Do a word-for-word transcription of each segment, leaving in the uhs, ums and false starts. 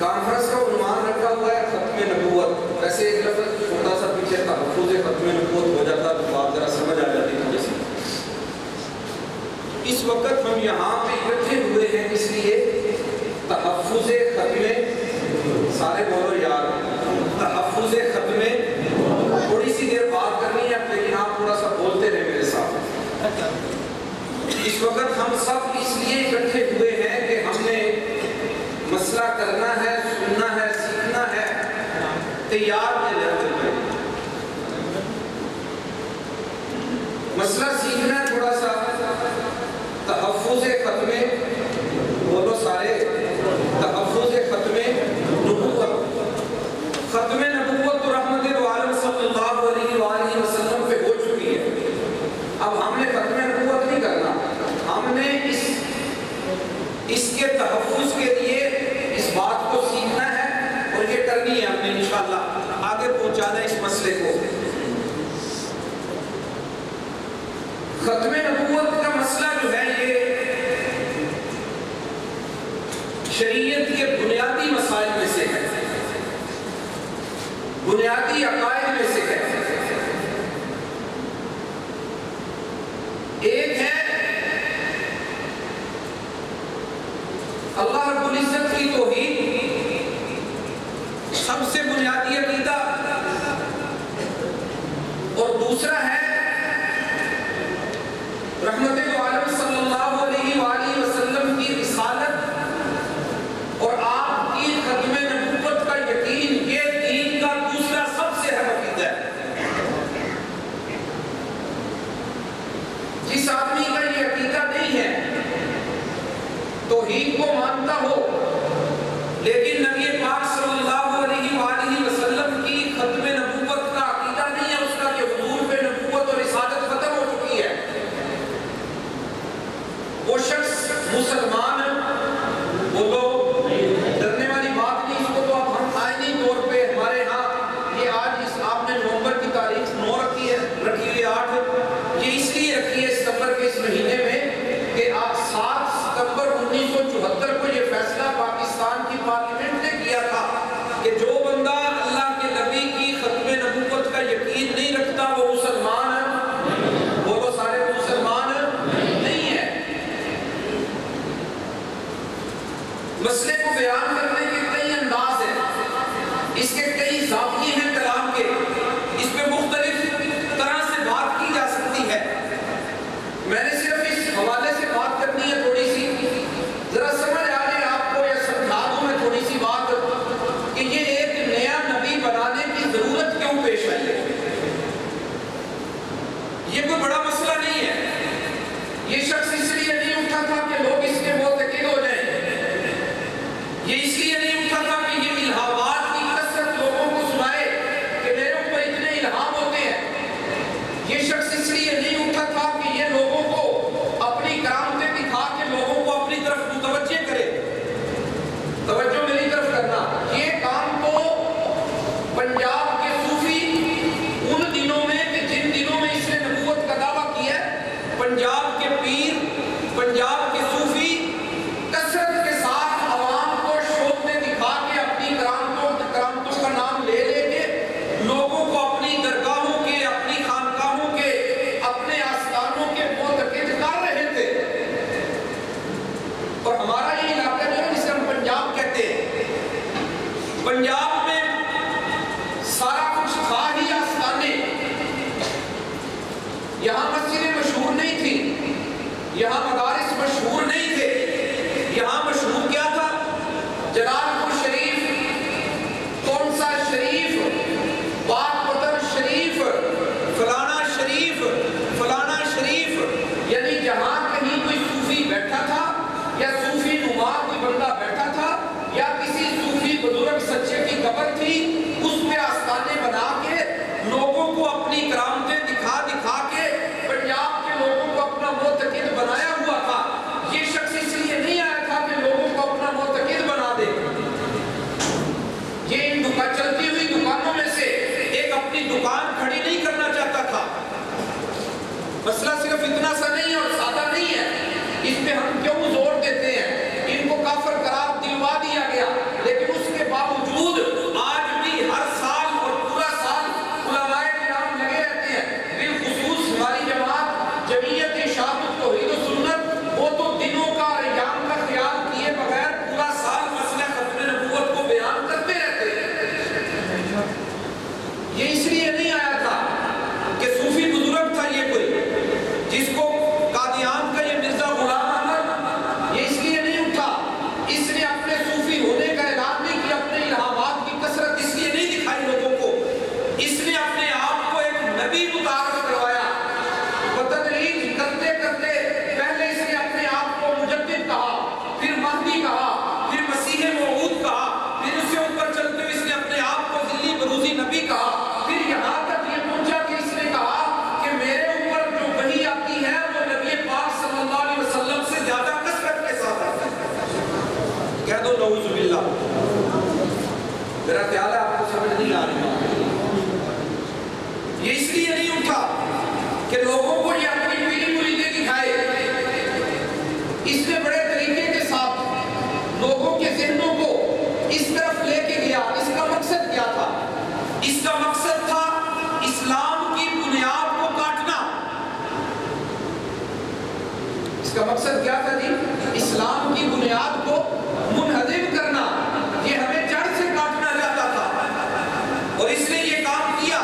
Conference का उन्वान रखा हुआ है खत्मे नबूवत। वैसे एक लफ्ज़ छोटा सा पीछे तहफ़्फ़ुज़ खत्मे नबूवत हो जाता तो बात जरा समझ आ जाती थी। जैसे इस वक्त हम यहाँ पे इकट्ठे हुए हैं इसलिए तहफ़्फ़ुज़ खत्मे, सारे बोलो यार, तहफ़्फ़ुज़ खत्मे थोड़ी सी देर बात करनी है लेकिन आप थोड़ा सा बोलते रहे मेरे साथ। इस वक्त हम सब इसलिए इकट्ठे हुए हैं कि हमने मसला करना है, सुनना है, सीखना है, तैयार है। मसला सीखना है थोड़ा सा तहफ़्फ़ुज़े ख़त्मे, बोलो सारे, तहफ़्फ़ुज़े ख़त्मे नबुव्वत। ख़त्मे नबुव्वत तो रहमतुल आलम सल्लल्लाहु अलैहि वसल्लम पे हो चुकी है। अब हमने ख़त्मे नबुव्वत नहीं करना, हमने इस इसके तहफ़्फ़ुज़ के लिए इस बात को सीखना है और ये करनी है हमने, इंशाअल्लाह आगे पहुंचाना इस मसले को। ख़त्मे नबुव्वत का मसला जो है ये शरीयत के बुनियादी मसाइल में से है, बुनियादी अकायद में से है। एक है अल्लाह रब्बुल इज़्ज़त की तौहीद, सबसे बुनियादी अक़ीदा, और दूसरा है रहमतुल आलम सल्लल्लाहु अलैहि वसल्लम की रिसालत और आपकी ख़त्मे नबुव्वत का यकीन। ये दीन का दूसरा सबसे अहम अक़ीदा है। जिस आदमी का ये अक़ीदा नहीं है, तौहीद को मानता हो लेकिन नबी पाक सल्लल्लाहु अलैहि वसल्लम की खत्मे नबुव्वत का अकीदा नहीं है उसका कि हुजूर पे नबुव्वत और रिसालत खत्म हो चुकी है, वो शख्स मुसलमान है। वो तो डरने वाली बात नहीं, इसको तो अब हम आईनी तौर पे हमारे यहाँ ये आज इस आपने नवंबर की तारीख नौ रखी है, रखी हुई आठ ये इसलिए रखी है सितंबर के इस महीने में कि आज सात सितंबर उन्नीस सौ चौहत्तर को यह फैसला पाकिस्तान की पार्लियामेंट ने किया था कि जो बंदा अल्लाह के नबी की खत्मे नबुव्वत का यकीन नहीं रखता वो मुसलमान है। वो तो सारे मुसलमान नहीं है। मसले को बयान करने के कई अंदाज है, इसके कई जाविये हैं कलाम के, इस पे मुख्तलिफ तरह से बात की जा सकती है। मैंने सिर्फ इस हवाले से बात करनी है थोड़ी सी, जरा समझ आ रही है आपको या समझा दूं मैं थोड़ी सी बात कि ये एक नया नबी बनाने की जरूरत क्यों पेश आई है। ये कोई बड़ा मसला नहीं है। ये शख्स इसलिए नहीं उठा था कि लोग इसके बहुत तकलीफ हो जाए, ये इसलिए नहीं उठा था कि ये इल्हामात की कसरत लोगों को सुनाए कि मेरे ऊपर इतने इल्हाम होते हैं। ये शख्स इसलिए नहीं उठा था कि ये लोगों को अपनी करामतें दिखा के लोगों को अपनी तरफ मुतवज्जे करे। तवज्जो मेरी तरफ करना, ये काम तो पंजाब के सूफी उन दिनों में कि जिन दिनों में इसने नबूवत का दावा किया, पंजाब के पीर, पंजाब के सूफी कसरत के साथ आवाम को शोधने दिखा के अपनी करामतों करामतों का नाम ले लेके लोगों को अपनी दरगाहों के, अपनी खानकाहों के, अपने आस्थानों के मुतअक्किद कर रहे थे। और हमारा ये इलाका जो है जिसे हम पंजाब कहते हैं, पंजाब में सारा कुछ था ही आस्थाने। यहाँ मस्जिदें मशहूर नहीं थी, यहाँ मदारिस मशहूर नहीं थे। यहाँ मशहूर क्या था? जलालपुर शरीफ, कौनसा शरीफ, बागपतन शरीफ, फलाना शरीफ, फलाना शरीफ, यानी जहाँ कहीं कोई सूफी बैठा था या सूफी नुमा कोई बंदा बैठा था या किसी सूफी बुजुर्ग सच्चे की कब्र थी, उस पे आस्थाने बना के लोगों को अपनी करामतें दिखा दिखा के पंजाब के लोगों को अपना मुतअक्किद बनाया हुआ था। ये शख्स इसलिए नहीं आया था कि लोगों को अपना मुतअक्किद बना दे। नऊज़ुबिल्लाह। मेरा ख्याल है आपको समझ नहीं आ रही। ये इसलिए नहीं उठा कि लोगों को ये अपनी पीढ़ी मुरीदे दिखाए, इसने बड़े तरीके के साथ लोगों के ज़हनों को इस तरफ लेके गया। इसका मकसद क्या था? इसका मकसद था इस्लाम की बुनियाद को काटना। इसका मकसद क्या था जी? इस्लाम की बुनियाद को मुनहदिम करना, ये हमें जड़ से काटना चाहता था। और इसने ये काम किया,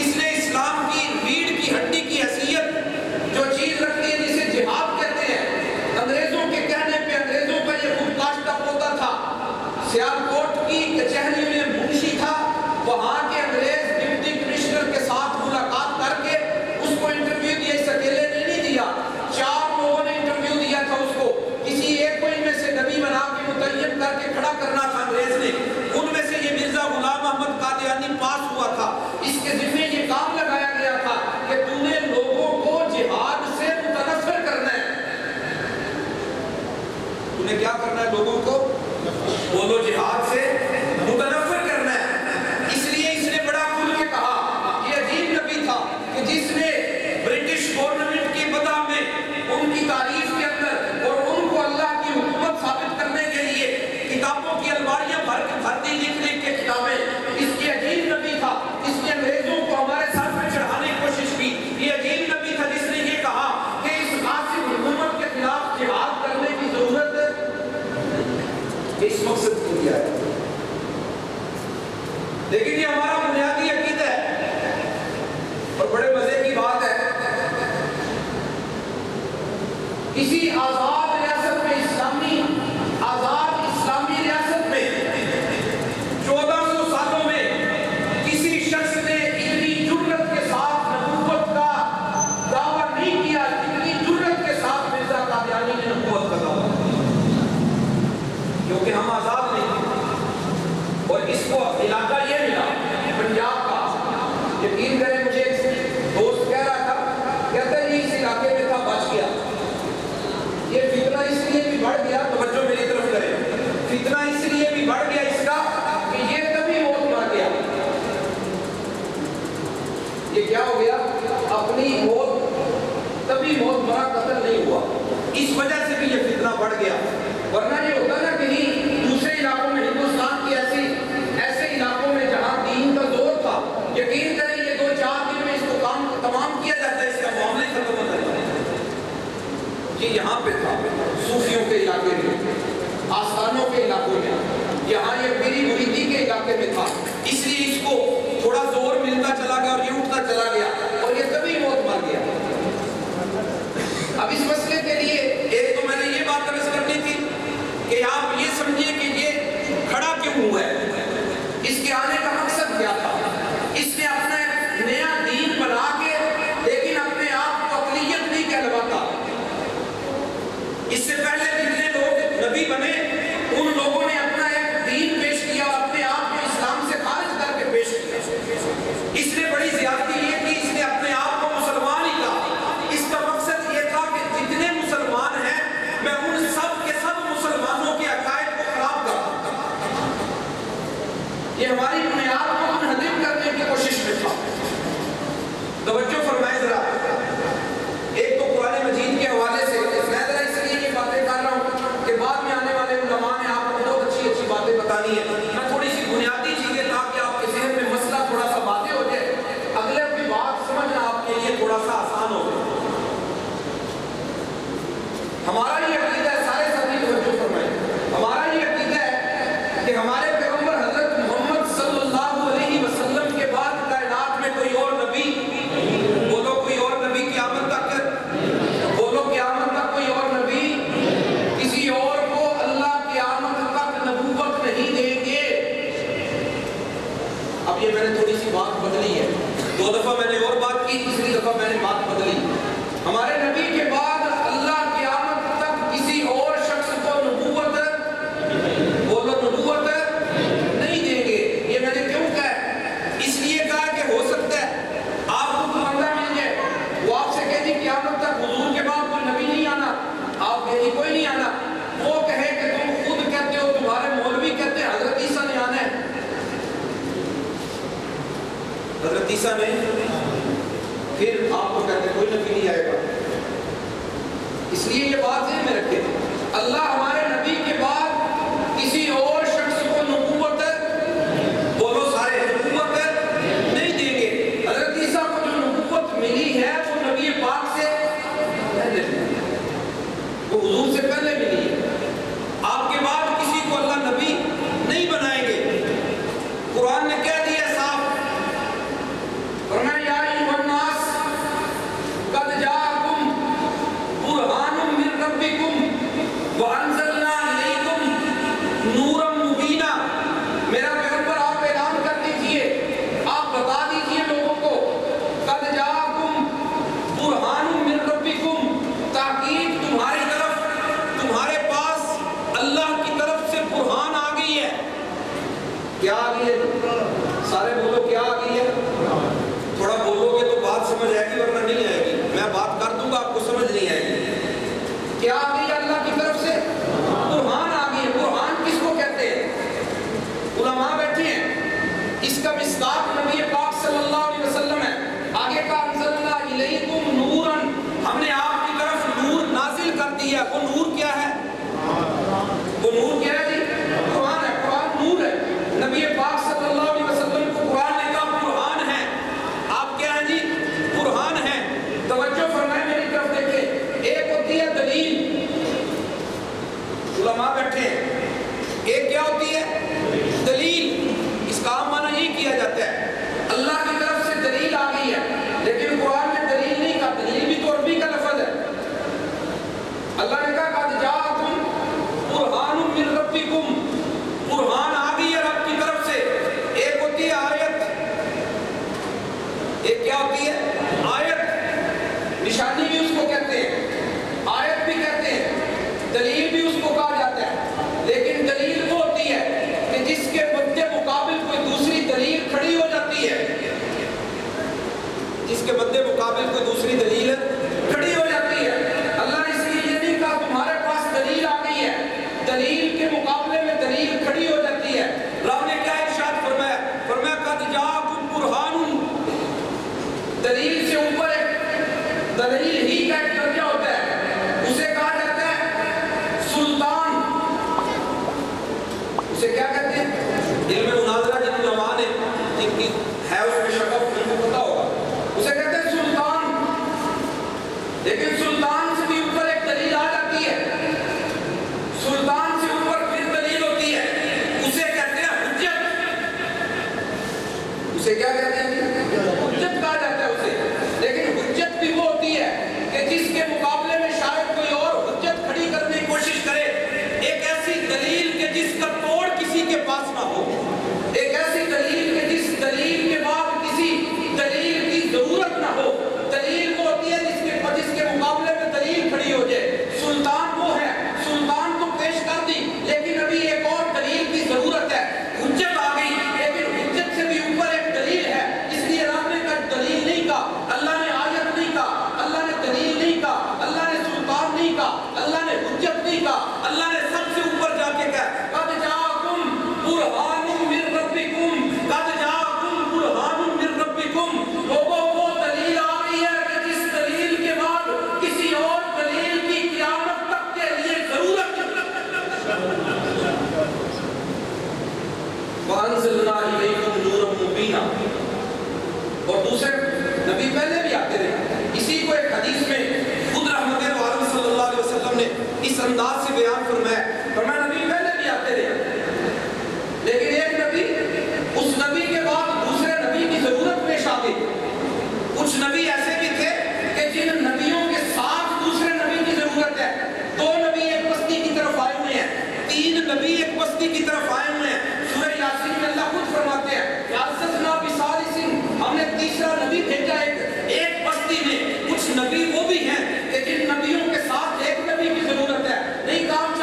इसने इस्लाम की रीढ़ की हड्डी की हैसियत जो चीज रखती है जिसे जिहाद कहते हैं, अंग्रेजों के कहने पे अंग्रेजों पर यह खूब काश्ता पोता था। सियालकोट की कचहरी में मुंशी था, वहाँ के अंग्रेज डिप्टी कमिश्नर के साथ मुलाकात करके उसको इंटरव्यू दिया। इस अकेले ने नहीं दिया, चार लोगों ने इंटरव्यू दिया था उसको। किसी एक को इनमें से नबी बना के मुतय्यन करके खड़ा करना था अंग्रेज ने। उनमें से ये मिर्जा गुलाम अहमद कादियानी पास हुआ था। इसके जिम्मे ये काम लगाया गया था कि तूने लोगों को जिहाद से मुतनफर करना है। तूने क्या करना है? लोगों को बोलो जिहाद से मुतनफर करना है। इसलिए इसने बड़ा खुल के कहा। ये अजीब नबी था कि जिसने ब्रिटिश गवर्नमेंट के बदाम में उनकी तारीफ के अंदर और उनको अल्लाह की हुकूमत साबित करने के लिए किताबों की अलमारियां भर भर दी लिखने के किताबें। इसके अजीब नबी था, इसने अंग्रेजों को हमारे सर पर चढ़ाने की कोशिश की। ये अजीब नबी था जिसने ये कहा कि इस गासिब हुकूमत के खिलाफ जिहाद करने की जरूरत है। इस मकसद को दिया है। लेकिन ये हमारा बुनियादी अकीदा है। और बड़े मजे की बात है, किसी आजाद रियासत में, इस्लामी आजाद इस्लामी रियासत में चौदह सौ सालों में किसी शख्स ने इतनी जुर्रत के साथ नबूवत का दावा नहीं किया जितनी जुर्रत के साथ मिर्जा कादियानी ने नबूवत का दावा, क्योंकि हम आजाद नहीं। और इसको इलाका ये मिला पंजाब का। यकीन करें, मुझे दोस्त कह रहा था, कहता ये इस इलाके में था, बच गया। ये फितना इसलिए भी बढ़ गया, तवज्जो मेरी तरफ करें, फितना इसलिए भी बढ़ गया इसका कि ये कभी मौत मर गया। ये क्या हो गया? अपनी मौत तभी मौत मरा, कत्ल नहीं हुआ। इस वजह से भी ये फितना बढ़ गया। वरना ये होता ना कहीं दूसरे इलाकों में, हिंदुस्तान के ऐसे ऐसे इलाकों में जहाँ दीन का जोर था, यकीन करें ये दो चार दिन में इसको काम तमाम किया जाता है, इसका मामला खत्म होता है। ये यहाँ पे था, सूफियों के इलाके में, आस्थानों के इलाकों में, यहाँ ये पीरी मुरीदी के इलाके में था। इसलिए इसको थोड़ा जोर मिलता चला गया और ये उठता चला गया और ये तभी मौत मर गया। अब इस मसले के लिए एक तो मैंने ये बात अर्ज करनी थी कि आप ये समझिए कि ये खड़ा क्यों हुआ है, इसके आने का मकसद क्या था। इसने अपना नया दीन बना के, लेकिन अपने आप को अक़लियत नहीं कहलवाता। इससे पहले जितने लोग नबी बने उन लोगों ने अपना एक दीन पेश किया, अपने आप को इस्लाम से खारिज करके पेश किया। इसने बड़ी ज्यादती ये की, इसने अपने आप को मुसलमान ही कहा। इसका मकसद ये था कि जितने मुसलमान हैं मैं उन सब के सब मुसलमानों के अकायद को खराब कर सकता हूं। ये हमारी बुनियाद को मुनहदिम करने की कोशिश में था। तवज्जो फरमाएं जरा, एक तो कुरान मजीद के हवाले से मैं जरा इसलिए ये बातें कर ईसा में फिर आपको कहते कोई नबी नहीं आएगा। इसलिए ये बात ध्यान में रखें, अल्लाह हमारे नबी के बाद किसी और शख्स को नबूवत बोलो सारे नबूवत नहीं देंगे। हज़रत ईसा को जो नबूवत मिली है वो नबी पाक से पहले, वो हुजूर से पहले मिली है। आपके बाद किसी को अल्लाह नबी नहीं बनाएंगे। कुरान ने कह दिया साफ, जिसके बदले मुकाबले कोई दूसरी दलील खड़ी हो जाती है। अल्लाह ने इसलिए ये नहीं कहा तुम्हारे पास दलील आ गई है, दलील के मुकाबले में दलील खड़ी हो जाती है। रब ने क्या इरशाद फरमाया? फरमाया कद जाकुम बुरहानुन, दलील से ऊपर एक दलील ही का एक दर्जा होता है, उसे कहा जाता है सुल्तान। उसे क्या कहते हैं? इल्म मुनाजरा जिन उलमा ने जिनकी है उसमें शक उनको पता होगा, उसे कहते हैं सुल्तान। लेकिन सुल्तान से भी ऊपर एक दलील आ जाती है, सुल्तान से ऊपर फिर दलील होती है, उसे कहते हैं हुज्जत। उसे क्या कहते हैं? हुज्जत कहा जाता है उसे। लेकिन हुज्जत भी वो होती है कि जिसके मुकाबले में शायद कोई और हुज्जत खड़ी करने की कोशिश करे, एक ऐसी दलील के जिसका तोड़ किसी के पास ना हो, एक ऐसी दलील के जिस दलील के बाद किसी दलील की जरूरत ना हो। दलील वो होती है जिसके जिसके मुकाबले में दलील खड़ी हो जाए। सुल्तान वो है, सुल्तान को पेश कर दी लेकिन अभी एक और दलील की जरूरत है, हुज्जत आ गई। लेकिन हुज्जत से भी ऊपर एक दलील है, इसलिए रब ने कहा दलील नहीं कहा, अल्लाह ने आयत नहीं कहा, अल्लाह ने दलील नहीं कहा, अल्लाह ने सुल्तान नहीं कहा, अल्लाह ने हुज्जत नहीं कहा, अल्लाह ने सबसे ऊपर जाके कहा कद जाकुम बुरहानुम मिन रब्बिकुम, कद जाकुम बुरहानुम मिन रब्बिकुम। लोगों को दलील आ रही है कि जिस दलील के बाद किसी और दलील की क़यामत तक के लिए ज़रूरत और दूसरे नबी पहले भी आते रहे। इसी को एक हदीस में खुद रहमतुल्लाह अलैहि सल्लल्लाहु अलैहि वसल्लम ने इस अंदाज से बयान फरमाया, फरमाया नबी पहले भी आते रहे लेकिन एक नबी उस नबी के बाद दूसरे नबी की जरूरत पेश आ गई। कुछ नबी ऐसे भी थे कि जिन नबियों के साथ दूसरे नबी की जरूरत है। दो नबी एक बस्ती की तरफ आए हुए हैं, तीन नबी एक बस्ती की तरफ आए हुए हैं। सूरह यासीन में अल्लाह खुद फरमाते हैं अरसलना बिसालिसिन, हमने तीसरा नबी भेजा एक एक बस्ती में। कुछ नबी वो भी हैं कि जिन नबियों के साथ एक नबी की जरूरत है, नहीं काम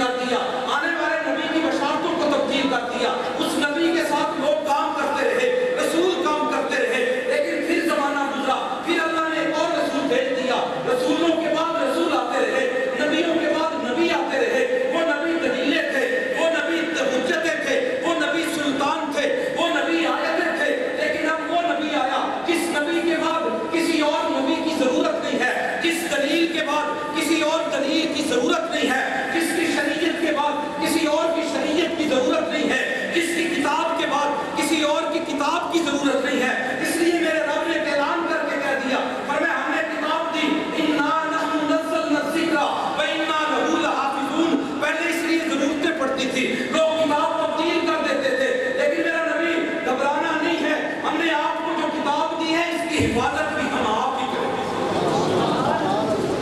तब्दील कर दिया, आने वाले नबी की बशारतों को तब्दील कर दिया। उस नबी के साथ लोग काम करते रहे, रसूल काम करते रहे, लेकिन फिर जमाना गुजरा, फिर अल्लाह ने और रसूल भेज दिया। रसूलों के बाद रसूल आते रहे, नबियों के बाद नबी आते रहे। वो नबी दलीलें थे, वो नबी हुज्जतें थे, वो नबी सुल्तान थे, वो नबी आयतें थे। लेकिन अब वो नबी आया, किस नबी के बाद किसी और नबी की जरूरत नहीं है, किस दलील के बाद किसी और दलील की जरूरत नहीं है, किसकी शरीयत के बाद किसी और की शरीयत की जरूरत नहीं है, किसकी किताब के बाद किसी और की किताब की जरूरत नहीं है। इसलिए मेरे रब ने ऐलान करके कह दिया, पर मैं हमने किताब दी, इन्ना नहनु नज़्ज़लना ज़िक्रा व इन्ना लहू लहाफ़िज़ून। पहले इसलिए जरूरतें पड़ती थी, लोग किताब तब्दील कर देते थे, लेकिन मेरा नबी घबराना नहीं है, हमने आपको जो किताब दी है इसकी हिफाजत भी हम आप ही करें।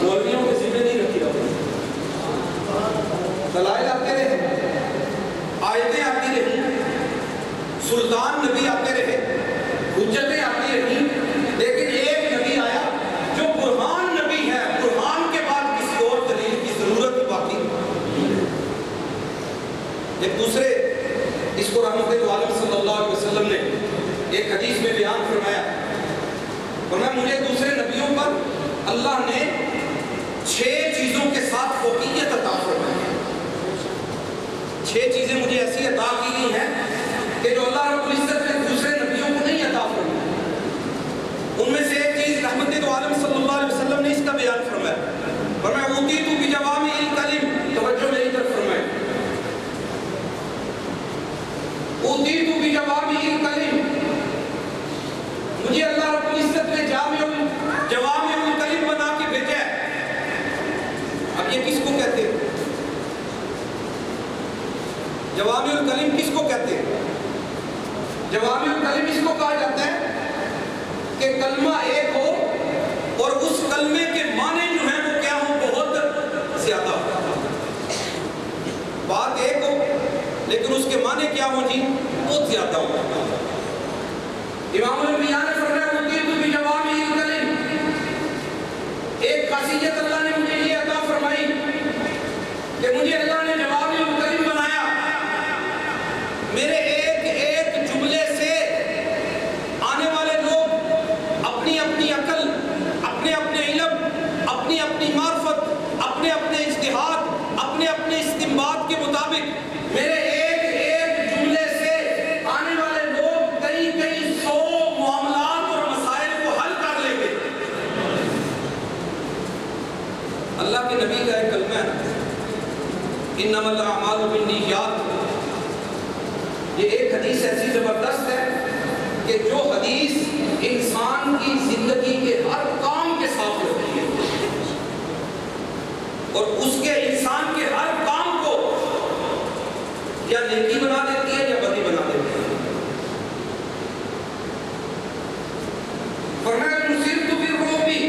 मौलवियों के जिम्मे नहीं रखी जाती, दलाइल आते रहे, आयतें आती रही, सुल्तान नबी आते रहे, हुज्जतें आती रही, लेकिन एक नबी आया जो कुरान नबी है। कुरान के बाद किसी और दलील की जरूरत बाकी नहीं। एक दूसरे इसको रहमतुल आलम सल्लल्लाहु अलैहि वसल्लम ने एक हदीस में बयान फरमाया, वरना मुझे दूसरे नबियों पर अल्लाह ने छह चीजों के साथ फोकियत अता फरमाई। छह चीजें मुझे ऐसी अता की गई हैं कि जो अल्लाह रब्बुल इज्जत ने दूसरे नबियों को नहीं अता फरमाई। उनमें से एक चीज रहमतुल आलम सल्लल्लाहु अलैहि वसल्लम ने इसका बयान फरमाया, और मैं ऊती तू की जवाब में कलिम तवज्जो मेरी तरफ फरमाए, ऊती तू की जवाब में कलिम। मुझे अल्लाह रब्बुल इज्जत ने जवाब में कलिम बना के भेजा है। अब ये किसको कहते हैं? जवाबिल कलीम किसको कहते हैं? जवाबिल कलीम इसको कहा जाता है कि कलमा एक हो और उस कलमे के माने जो हैं वो क्या हो, बहुत ज्यादा हो। बात एक हो लेकिन उसके माने क्या हो जी, बहुत ज्यादा हो। इमामुल अंबिया ने फरमाया मुतीबु बि जवाबिल कलीम। एक खासियत अल्लाह ने मुझे ये अता फरमाई कि मुझे अल्लाह ने जवाबी मुकलिम बनाया। मेरे एक एक जुमले से आने वाले लोग अपनी अपनी अकल, अपने अपने इल्म, अपनी अपनी मार्फत, अपने अपने इज्तिहाद, अपने अपने इस्तिंबात के मुताबिक, मेरे एक एक जुमले से आने वाले लोग कई कई सौ मामलात और मसाइल को हल कर लेंगे। अल्लाह के नबी का एक कलमा है, इन्नमल अमालु बिन्नियात। ये एक हदीस ऐसी ज़बरदस्त है कि जो हदीस इंसान की ज़िंदगी के हर काम के साथ होती है और उसके इंसान के हर काम को या नेकी बना देती है या बदी बना देती है। फरमाया मुसीरतु बिर्रूबी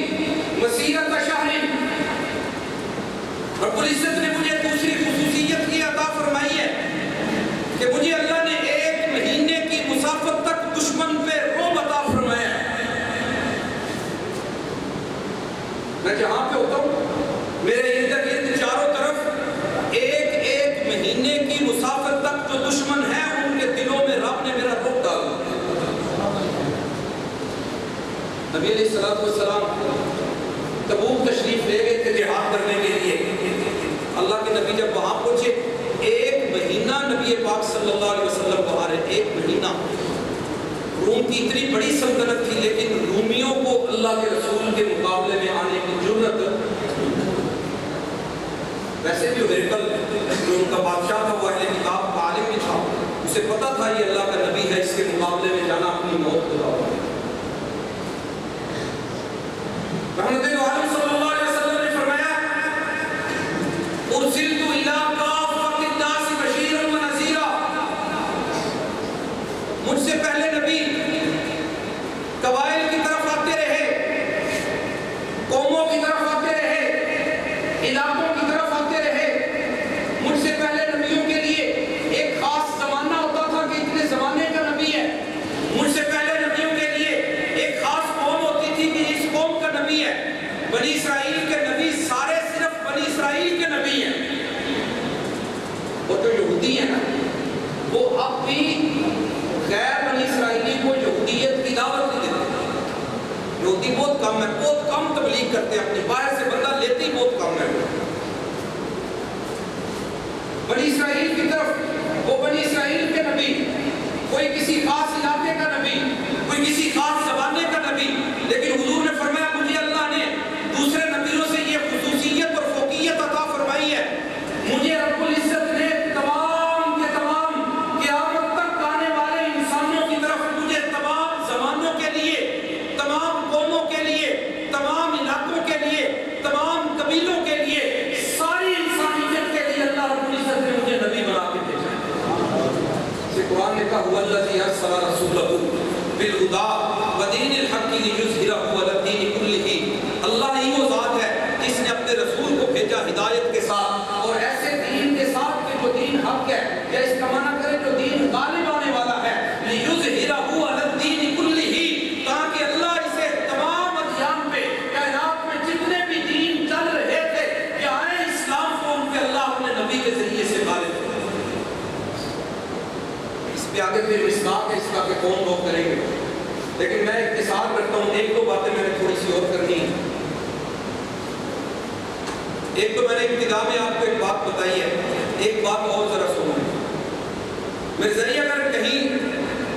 मसीरत शहरिन। रब्बुल इज्जत ने मुझे दूसरी खुसूसियत की अता फरमाई है कि मुझे अल्लाह ने एक महीने की मुसाफत तक दुश्मन पे रोब अता फरमाया। मैं जहाँ पे होता हूँ मेरे इर्द गिर्द चारों तरफ एक एक महीने की मुसाफत तक जो दुश्मन है उनके दिलों में रब ने मेरा रोब डाला। नबी अलैहिस्सलातु वस्सलाम तबूक तशरीफ ले गए थे जिहाद करने के लिए। अल्लाह के नबी जब वहाँ पहुँचे, एक महीना नबी पाक सल्लल्लाहु अलैहि वसल्लम बाहर है, एक महीना। रूम की इतनी बड़ी सल्तनत थी लेकिन रूमियों को अल्लाह के रसूल के मुकाबले में आने की जुर्रत। वैसे भी हरकल जो उनका बादशाह था वो अहले किताब का आलिम भी था, उसे पता था ये अल्लाह का नबी है, इसके मुकाबले में जाना अपनी मौत को दांव। रहमतुल आलम सल्लल्लाहु अलैहि वसल्लम ने फरमाया उरसिलतु इला काफ़तिन नास बशीरन व नज़ीरा। मुझसे पहले नबी कबाइल की तरफ आते रहे, कौमों की तरफ आते रहे, इलाकों की तरफ आते रहे। मुझसे पहले नबियों के लिए एक खास जमाना होता था कि इतने जमाने का नबी है। मुझसे पहले नबियों के लिए एक खास कौम होती थी कि इस कौम का नबी है। वो जो यहूदी है ना वो अब भी गैर बनी इसराइली को यहूदियत की दावत नहीं देते। यहूदी बहुत कम है, बहुत कम तबलीग करते हैं अपने, बाहर से बंदा लेते ही बहुत कम है। बनी इसराइल की तरफ वो बनी इसराइल के नबी, कोई किसी खास इलाके का नबी, कोई किसी खास जमाने का नबी, लेकिन हुजूर ने फरमाया मुझे अल्लाह ने दूसरे नबियों से ये खुसूसियत और फोकियत अता फरमाई है, मुझे रब्बुल इज्जत ने तमाम के तमाम क़यामत तक आने वाले इंसानों की तरफ मुझे तमाम जमानों के लिए, तमाम कौमों के लिए, तमाम इलाकों के लिए, तमाम कबीलों के लिए, सारी इंसानियत के लिए अल्लाह रब्बुल इज्जत ने मुझे नबी बना के भेजा। कुरान ने कहा हुआ अल्लाजी अरसला रसूलहू बिल हुदा व दीनिल हक लियुज़हिरहू अला दीनि कुल्लिही। अल्लाह ही वो ज़ात है जिसने अपने रसूल को भेजा हिदायत के साथ और ऐसे दीन के साथ कि जो दीन हक है, या इसका माना करें जो दीन गालिब आने वाला है, लियुज़हिरहू अला दीनि कुल्लिही, ताकि अल्लाह इसे तमाम अदयान पे, कायनात में जितने भी दीन चल रहे थे कि आए इस्लाम को, उनके अल्लाह अपने नबी के जरिए से गालिब। आगे फिर मिसदाक है इसका कि कौन लोग करेंगे, लेकिन मैं इख्तिसार करता हूँ। एक दो बातें मैंने थोड़ी सी और करनी है। एक तो मैंने इब्तिदा में आपको एक बात बताई है, एक बात और जरा सुनो। मेरे जरिए अगर कहीं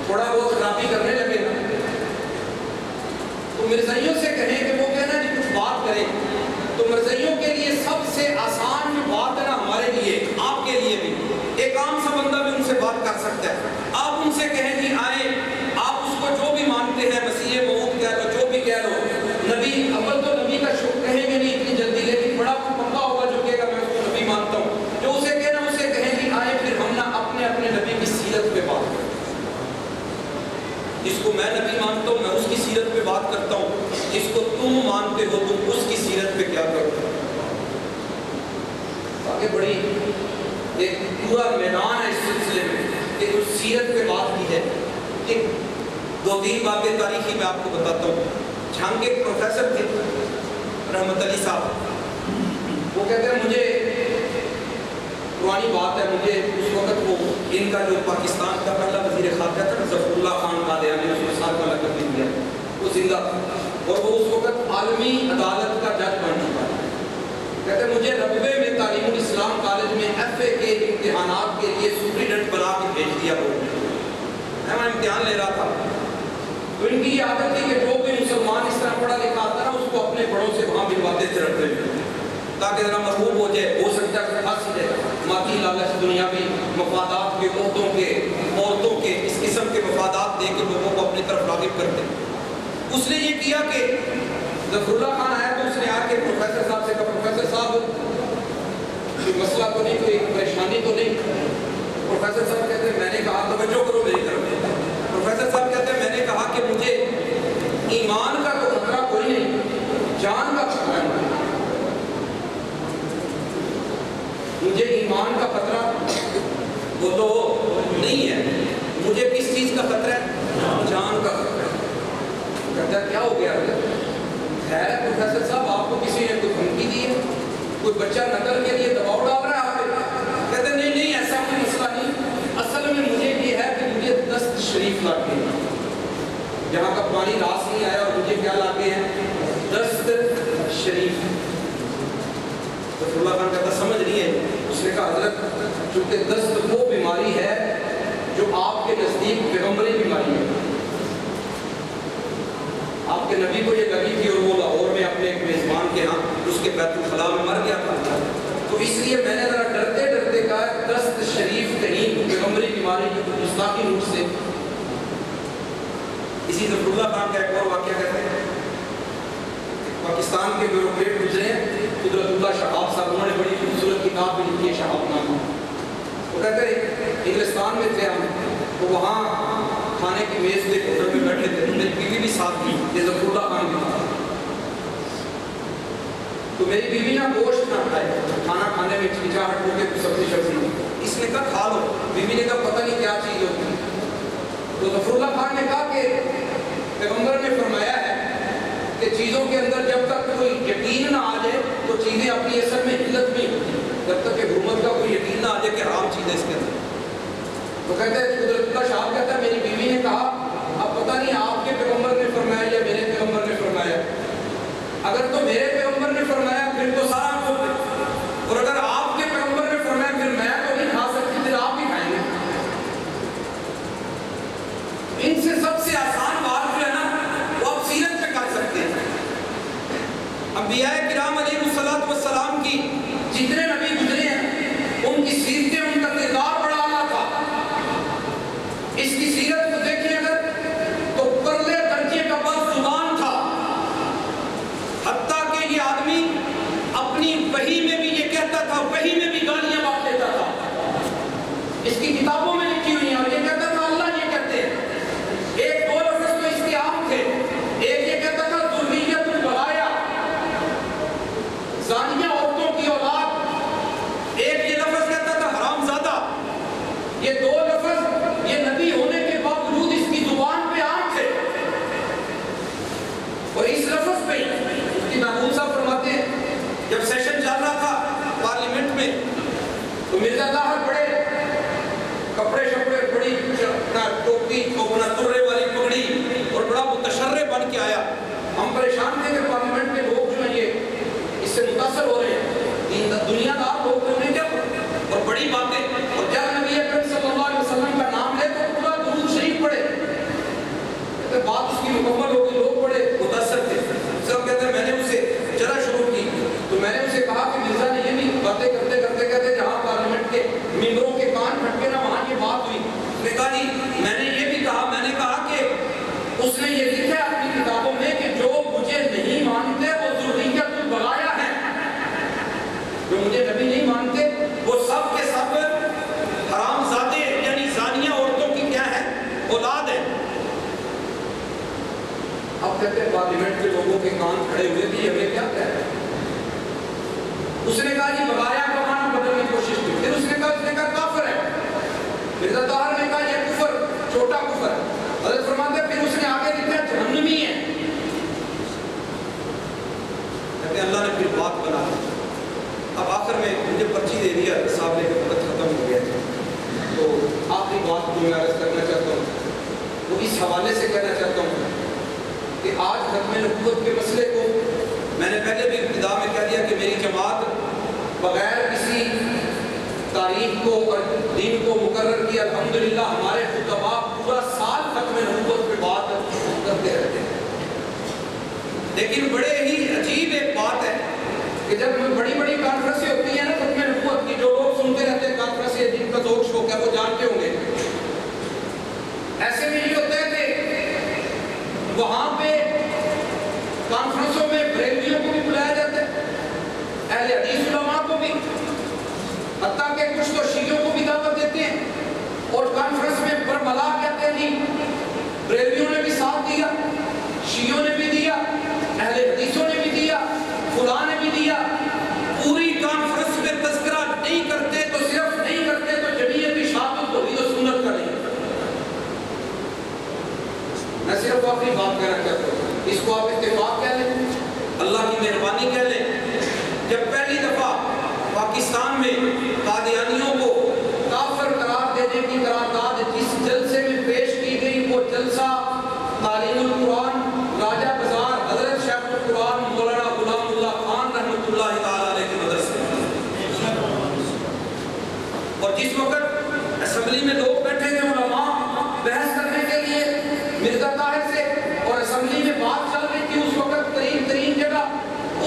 थोड़ा बहुत खराबी करने लगे ना तो मर्ज़ियों से कहें कि वो कहना जी कुछ बात करें, तो मर्ज़ियों के लिए सबसे आसान जो बात है ना हमारे लिए, आपके लिए भी, एक आम सा बंदा भी उनसे बात कर सकता है। आप उनसे कहें कि आए, आप उसको जो भी मानते हैं, मसीह मऊद कह लो, जो भी कह लो, नबी, अव्वल तो नबी का शुक्र कहेंगे नहीं इतनी जल्दी, लेकिन बड़ा पक्का होगा जो कहेगा मैं उसको नबी मानता हूँ। जो उसे कहना, उसे कहें कि आए, फिर हम ना अपने अपने नबी की सीरत पे बात करें। जिसको मैं नबी मानता हूँ मैं उसकी सीरत पे बात करता हूँ, जिसको तुम मानते हो तुम उसकी सीरत पे क्या करते हो। आगे बढ़ी, एक पूरा मैदान है इस सिलसिले में कि उस सीरत पे बात की है। एक दो तीन बातें तारीखी मैं आपको बताता हूँ। झांग के प्रोफेसर थे रहमत अली साहब, वो कहते हैं मुझे पुरानी बात है, मुझे उस वक़्त वो इनका जो पाकिस्तान का पहला वज़ीर ख़ारजा था ज़फ़रुल्लाह खान कादियानी, उसमें साथ वाला कर दिया, वो जिंदा था और वो उस वक़्त आलमी अदालत का जज बन चुका था। कहते हैं मुझे रबे में तालीमुल इस्लाम कॉलेज में एफ ए के इम्तहानात के लिए सुप्रीडेंट बना के भेज दिया। वो मैं वहाँ इम्तहान ले रहा था, तो इनकी ये आदत थी कि जो भी मुसलमान इस तरह पढ़ा लिखा आता ना उसको अपने बड़ों से वहाँ भिजवाते चढ़ते ताकि जरा मरबूब हो जाए, हो सकता है फंस जाए माती लालच दुनियावी मफादात के, औरतों के औरतों के इस किस्म के मफादात दे के लोगों को अपनी तरफ राग़िब करते। उसने ये किया कि ज़फ़रुल्लाह खान आया तो उसने आके प्रोफेसर साहब से कहा प्रोफेसर साहब कोई मसला तो नहीं, कोई परेशानी तो नहीं। प्रोफेसर साहब कहते हैं मैंने कहा तवज्जो करो मेरी तरफ। प्रोफेसर साहब कहते हैं मैंने कहा कि मुझे ईमान का तो खतरा कोई नहीं, जान का खतरा है। मुझे ईमान का खतरा वो तो नहीं है, मुझे किस चीज़ का खतरा है? जान का खतरा है। कहता क्या हो गया है प्रोफेसर साहब, आपको किसी ने कोई धमकी दी है, कोई बच्चा नकल के लिए दबाव डाल रहा है आप पे? कहते नहीं नहीं ऐसा कोई मसला नहीं, असल में मुझे ये है कि मुझे दस्त शरीफ लाके जहाँ का पानी रास नहीं आया और मुझे क्या लाके हैं दस्त शरीफ। तो फुल्ला खान कहता समझ नहीं है। उसने कहा हजरत चूँकि दस्त वो बीमारी है जो आपके नज़दीक पैगम्बरी बीमारी है, आपके नबी को ये लगी थी और वो लाहौर में अपने एक मेज़बान के यहाँ उसके बैतुलखला में मर गया था, तो इसलिए मैंने ज़रा डरते डरते कहा दस्त शरीफ कहीं पैगम्बरी बीमारी की मुस्ताकी रूप से। इसी ज़फ़रुल्लाह खान का एक और वाक़या कहते हैं, पाकिस्तान के ब्यूरोक्रेट गुजरे कुदरतुल्लाह शहाब साहब, उन्होंने बड़ी खूबसूरत किताब भी लिखी है शहाबनामा। वो कहते हैं इंग्लिस्तान में थे हम, तो वहाँ खाने की मेज़ पे होटल में बैठे थे, मेरी बीवी भी साथ थी, ये ज़फ़रुल्लाह खान भी था। तो मेरी बीवी ना गोश्त ना खाए, खाना खाने में हिचकिचाहट होकर सब्जी शब्जी, इसने कहा खा लो, बीवी ने कहा पता नहीं क्या चीज़ होती। तो ज़फ़रुल्लाह खान ने कहा कि पैगम्बर ने फरमाया है कि चीज़ों के अंदर जब तक कोई यकीन ना आ जाए तो चीज़ें अपनी असल में हिल्लत में होती है। जब तक हुकूमत का कोई यकीन ना आ जाए कि आम चीज़ है इसके अंदर। तो कहते हैं कुदरतुल्लाह शाह कहता है मेरी बीवी ने कहा अब पता नहीं आपके पैगम्बर ने फरमाया या मेरे पैगम्बर ने फरमाया, अगर तो मेरे पैगम्बर ने फरमाया फिर तो सारा कुछ, और अगर आपके पैगम्बर ने फरमाया फिर मैं तो नहीं खा सकती, फिर आप ही खाएंगे। इनसे सबसे आसान बात जो है ना वो आप सीरत पे कर सकते हैं। अंबियाए किराम अलैहिमुस्सलातु वस्सलाम की जितने नबी गुजरे हैं उनकी सीरतें, उनका किरदार बड़ा आला था। इसकी सीरत वही में भी ये कहता था, वही में भी गालियां बांट देता था, इसकी किताबों में लिखी हुई है। ये कहता था अल्लाह ये कहते हैं, एक दो लफ्ज़ तो इसके आम थे, एक ये कहता था ज़ुर्रियतुल बगाया, ज़ानिया औरतों की औलाद, एक ये लफ्ज़ कहता था हरामज़ादा। ये दो लफ्ज़ ये नबी होने के बावजूद इसकी जुबान पे आम थे, और इस लफ्ज़ पे इसकी महबूब साहब फरमाते हैं जब सेशन चल रहा था पार्लियामेंट में तो मिर्जा ताहिर बड़े कपड़े शपड़े बड़ी टोपी अपना तुर्रे वाली पगड़ी और बड़ा मुतशर्रे बन के आया। हम परेशान थे कि पार्लियामेंट में लोग जो हैं ये इससे मुतासर हो रहे हैं, दुनियादार लोग तो नहीं जब और बड़ी बातें, और जब नबी अकरम सल्लल्लाहु अलैहि वसल्लम का नाम ले तो पूरा दुरूद शरीफ पढ़े। तो बात उसकी मुकम्मल होगी, लोग बड़े मुतासर थे। सब कहते हैं मैंने उसे चला शुरू की तो मैंने उसे कहा कि मिर्जा ने ये भी बातें करते करते कहते जहाँ पार्लियामेंट के मेंबरों के कान फटके ना वहाँ ये बात हुई। उसने कहा नहीं मैंने ये भी कहा, मैंने कहा कि उसने ये लिखा है अपनी किताबों में कि जो मुझे नहीं मानते वो ज़ुर्रियतुल बगाया है, जो मुझे नबी नहीं मानते वो सब के सब हरामजादे यानी ज़ानिया औरतों की क्या है औलाद है। अब कहते हैं पार्लियामेंट के लोगों के कान खड़े हुए थे, हमें क्या कह रहे हैं। उसने कहा जी बगाया का माना बदलने की कोशिश की, फिर उसने कहा उसने कहा काफिर है। मिर्ज़ा ताहिर ने कहा यह कुफर छोटा कुफर। हज़रत फरमाते फिर उसने आगे लिखा जहन्नमी है। कहते अल्लाह ने फिर बात बना दी। अब आखिर में मुझे पर्ची दे दिया साहब ने, वक्त खत्म हो गया था। तो आखिरी बात मैं अर्ज़ करना चाहता हूँ वो इस हवाले से कहना चाहता हूँ कि आज खत्मे नबूवत के मसले को मैंने पहले भी इब्तिदा में कह दिया कि मेरी जमात बगैर किसी तारीख को और दिन को मुकर्रर किया अल्हम्दुलिल्लाह हमारे खुतबा पूरा साल खत्मे नबूवत पे बात करते रहते हैं। लेकिन बड़े ही अजीब एक बात है कि जब बड़ी बड़ी कॉन्फ्रेंसें होती हैं ना खत्मे नबूवत की, जो लोग सुनते रहते हैं कॉन्फ्रेंसें जिनका शौक शौक है वो जानते होंगे, ऐसे में ये होता है कि वहाँ पे कॉन्फ्रेंसों में बरेलवियों को भी बुलाया जाता है, अहले हदीस उलमा को भी, हत्ता के कुछ तो शीयों को भी दावत देते हैं और कॉन्फ्रेंस में बरमला कहते हैं। नहीं बरेलवियों ने भी साथ दिया, शीयों ने भी दिया, अहले हदीसों ने भी दिया, खुदा ने भी दिया। पूरी कॉन्फ्रेंस में तस्करा नहीं करते तो सिर्फ नहीं करते तो जमीयत की शहादत होगी तो सुन्नत का नहीं। मैं सिर्फ अपनी बात कहना चाहता हूँ, इसको आप इत्तेफाक कह लें, अल्लाह की मेहरबानी कह लें। जब पहली दफ़ा पाकिस्तान में कादियानियों को काफिर करार देने की करारदाद जिस जलसे में पेश की गई वो जलसा तालीमुल कुरान राजा बाजार हजरत शेखुल कुरान मौलाना गुलामुल्लाह खान रहमतुल्लाह तआला अलैहि के मदरसे, और जिस वक्त असम्बली में लोग बैठे थे उलमा बहस करने के लिए मिर्जा ताहिर से, और असम्बली में बात चल रही थी उस वक्त करीब तरीन जगह,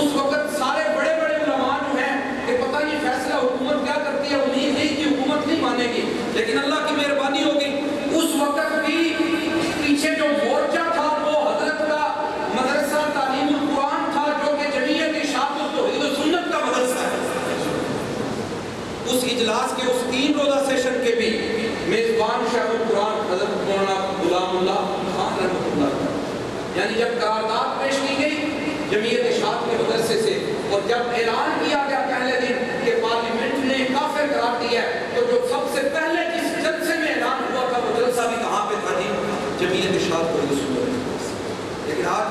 उस वक्त सारे बड़े बड़े उलमा जो हैं कि पता नहीं फैसला हुकूमत क्या करती है, उम्मीद नहीं कि हुकूमत नहीं मानेगी, लेकिन अल्लाह की मेहरबानी होगी उस वक्त भी पीछे जो मोर्चा था वो हजरत का मदरसा तालीमुल कुरान था, जो कि जमीयत की शहादत तो ये तो सुन्नत का मदरसा है। उस इजलास के उस तीन रोज़ा सेशन के भी मेज़बान शेखुल कुरान हजरत मौलाना गुलामुल्लाह खान रहमतुल्लाह अलैह, यानी जब करारदाद पेश की गई जमीयत शाद के मदरसे से और जब ऐलान किया गया पहले दिन कि पार्लियामेंट ने काफिर करार दिया है, तो जो सबसे पहले जिस जलसे में ऐलान हुआ था वो जलसा भी कहाँ पे था? जमीयत शाद को रसूल। लेकिन आज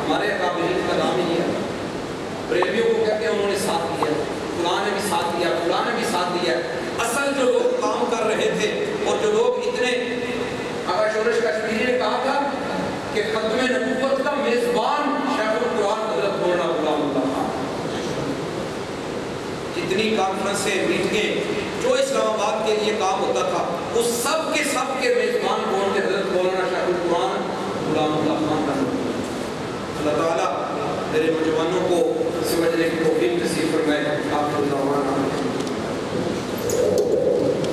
हमारे अकाबिरीन का नाम ही है, बरेलवियों को कहते हैं उन्होंने साथ दिया, कुरान ने भी साथ दिया, में से मीठे जो इस्लामाबाद के लिए काम होता था उस सब के सब के मेजबान कौन थे? हजरत मौलाना शाहिद कुरान गुलामुल्लाह खान रहमतुल्लाह अलैह। अल्लाह ताला मेरे नौजवानों को समझने की तौफीक नसीब फरमाए। आपको